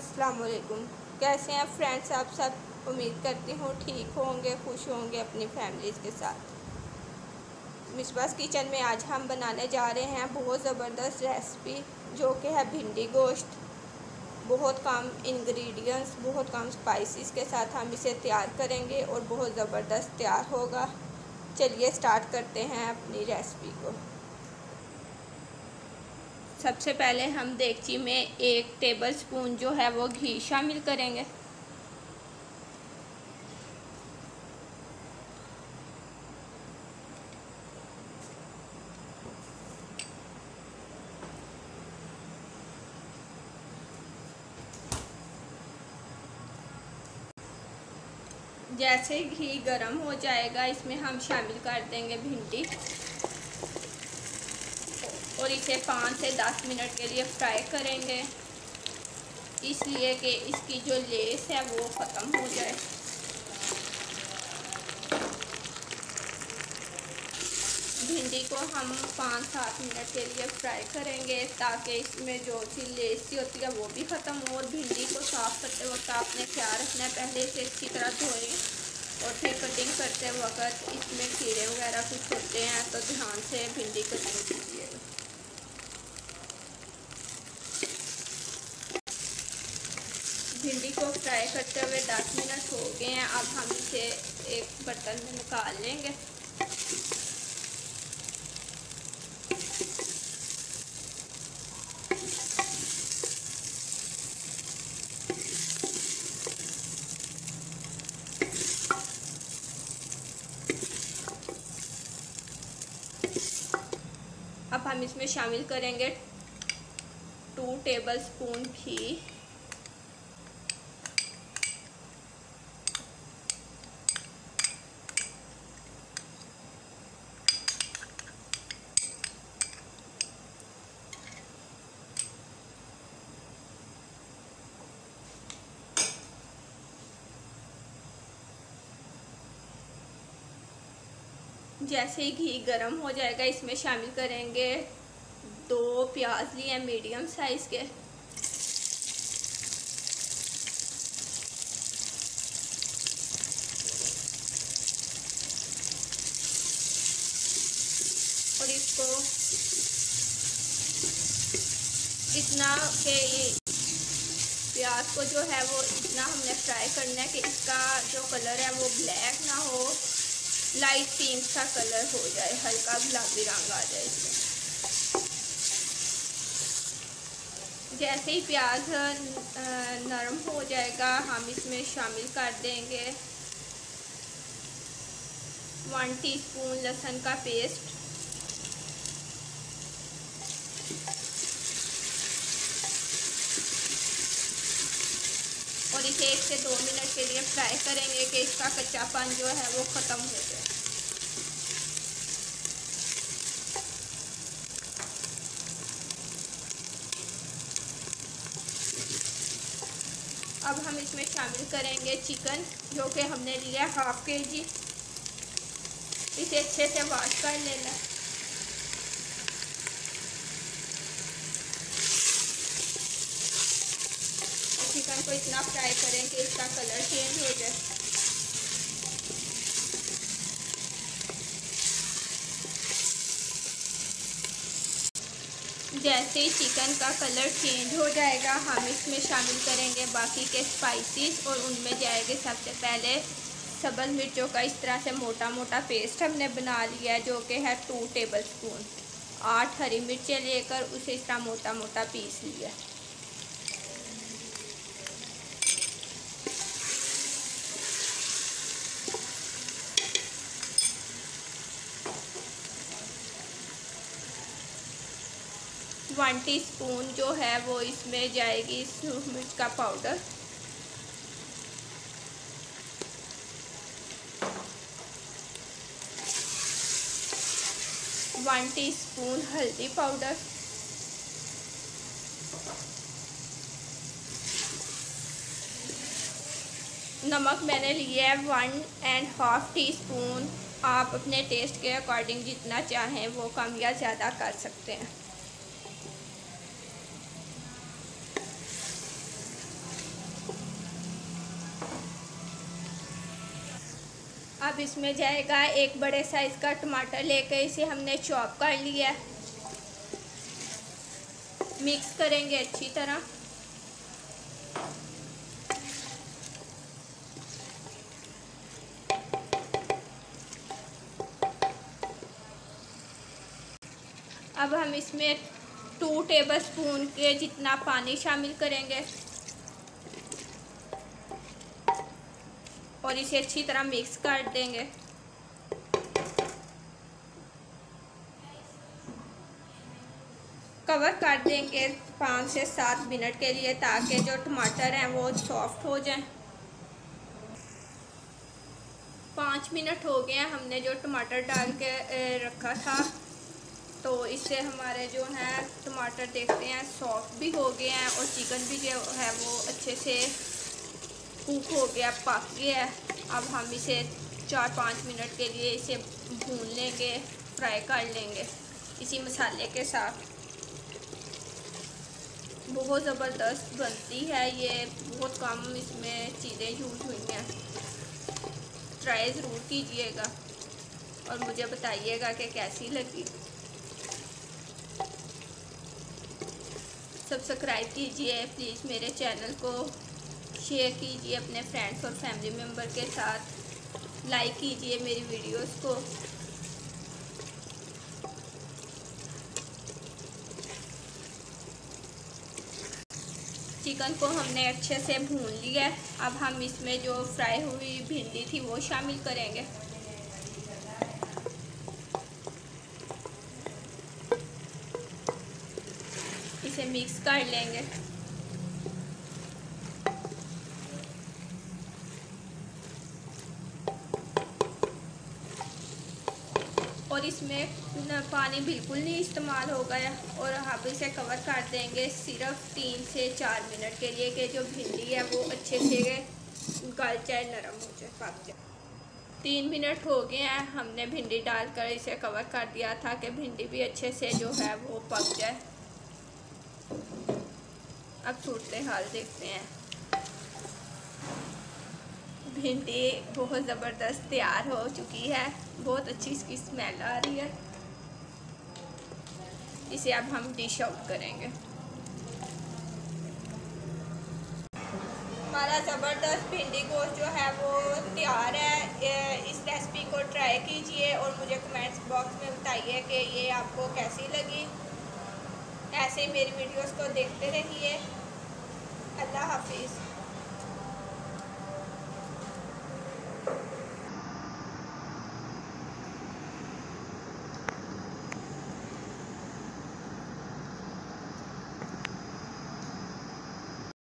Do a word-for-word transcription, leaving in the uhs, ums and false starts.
अस्सलामुअलैकुम। कैसे हैं फ्रेंड्स आप सब? उम्मीद करती हूँ ठीक होंगे, खुश होंगे अपनी फैमिलीज़ के साथ। मिसबाह किचन में आज हम बनाने जा रहे हैं बहुत ज़बरदस्त रेसिपी, जो कि है भिंडी गोश्त। बहुत कम इंग्रेडिएंट्स, बहुत कम स्पाइसेस के साथ हम इसे तैयार करेंगे और बहुत ज़बरदस्त तैयार होगा। चलिए स्टार्ट करते हैं अपनी रेसिपी को। सबसे पहले हम देगची में एक टेबल स्पून जो है वो घी शामिल करेंगे। जैसे घी गरम हो जाएगा इसमें हम शामिल कर देंगे भिंडी और इसे पाँच से दस मिनट के लिए फ्राई करेंगे, इसलिए कि इसकी जो लेस है वो ख़त्म हो जाए। भिंडी को हम पाँच सात मिनट के लिए फ्राई करेंगे ताकि इसमें जो सी लेस सी होती है वो भी ख़त्म हो। और भिंडी को साफ़ करते वक्त आपने ख्याल रखना है, पहले इसे अच्छी तरह धोएं और फिर कटिंग करते वक्त इसमें कीड़े वगैरह कुछ होते हैं तो ध्यान से भिंडी कटिंग कीजिएगा। भिंडी को फ्राई करते हुए दस मिनट हो गए हैं। अब हम इसे एक बर्तन में निकाल लेंगे। अब हम इसमें शामिल करेंगे टू टेबलस्पून घी। जैसे ही घी गरम हो जाएगा इसमें शामिल करेंगे दो प्याज लिए मीडियम साइज़ के। और इसको इतना के प्याज को जो है वो इतना हमने फ्राई करना है कि इसका जो कलर है वो ब्लैक ना हो, लाइट पिंक सा कलर हो जाए, हल्का गुलाबी रंग आ जाए इसमें। जैसे ही प्याज नरम हो जाएगा हम इसमें शामिल कर देंगे वन टीस्पून लहसुन का पेस्ट। और इसे एक से दो मिनट के लिए फ्राई करेंगे कि इसका कच्चापन जो है वो ख़त्म हो जाए। अब हम इसमें शामिल करेंगे चिकन जो कि हमने लिया हाफ के जी। इसे अच्छे से वॉश कर लेना। चिकन को इतना फ्राई करें कि इसका कलर चेंज हो जाए। जैसे ही चिकन का कलर चेंज हो जाएगा हम इसमें शामिल करेंगे बाकी के स्पाइसेस और उनमें जाएंगे सबसे पहले सब्ज़ मिर्चों का इस तरह से मोटा मोटा पेस्ट हमने बना लिया है, जो कि है टू टेबलस्पून। आठ हरी मिर्चें लेकर उसे इस तरह मोटा मोटा पीस लिया। वन टीस्पून जो है वो इसमें जाएगी सूख मिर्च का पाउडर। वन टीस्पून हल्दी पाउडर। नमक मैंने लिया है वन एंड हाफ टीस्पून। आप अपने टेस्ट के अकॉर्डिंग जितना चाहें वो कम या ज़्यादा कर सकते हैं। चॉप इसमें जाएगा। एक बड़े साइज़ का टमाटर लेके इसे हमने चॉप कर लिया, मिक्स करेंगे अच्छी तरह। अब हम इसमें टू टेबल स्पून के जितना पानी शामिल करेंगे और इसे अच्छी तरह मिक्स कर देंगे। कवर कर देंगे पाँच से सात मिनट के लिए, ताकि जो टमाटर हैं वो सॉफ्ट हो जाएं। पाँच मिनट हो गए हैं, हमने जो टमाटर डाल के रखा था, तो इससे हमारे जो हैं टमाटर देखते हैं सॉफ्ट भी हो गए हैं और चिकन भी जो है वो अच्छे से कुक हो गया, पक गया है। अब हम इसे चार पाँच मिनट के लिए इसे भून लेंगे, फ्राई कर लेंगे इसी मसाले के साथ। बहुत ज़बरदस्त बनती है ये, बहुत कम इसमें चीज़ें यूज हुई हैं। ट्राई ज़रूर कीजिएगा और मुझे बताइएगा कि कैसी लगी। सब्सक्राइब कीजिए प्लीज़ मेरे चैनल को, शेयर कीजिए अपने फ्रेंड्स और फैमिली मेम्बर के साथ, लाइक कीजिए मेरी वीडियोस को। चिकन को हमने अच्छे से भून लिया है। अब हम इसमें जो फ्राई हुई भिंडी थी वो शामिल करेंगे। इसे मिक्स कर लेंगे। और इसमें पानी बिल्कुल नहीं इस्तेमाल होगा है। और हम इसे कवर कर देंगे सिर्फ तीन से चार मिनट के लिए, कि जो भिंडी है वो अच्छे से गल जाए, नरम हो जाए, पक जाए। तीन मिनट हो गए हैं, हमने भिंडी डालकर इसे कवर कर दिया था कि भिंडी भी अच्छे से जो है वो पक जाए। अब सूरत हाल देखते हैं। भिंडी बहुत ज़बरदस्त तैयार हो चुकी है, बहुत अच्छी इसकी स्मेल आ रही है। इसे अब हम डिश आउट करेंगे। हमारा ज़बरदस्त भिंडी गोश्त जो है वो तैयार है। इस रेसिपी को ट्राई कीजिए और मुझे कमेंट्स बॉक्स में बताइए कि ये आपको कैसी लगी। ऐसे ही मेरी वीडियोस को देखते रहिए। अल्लाह हाफिज़।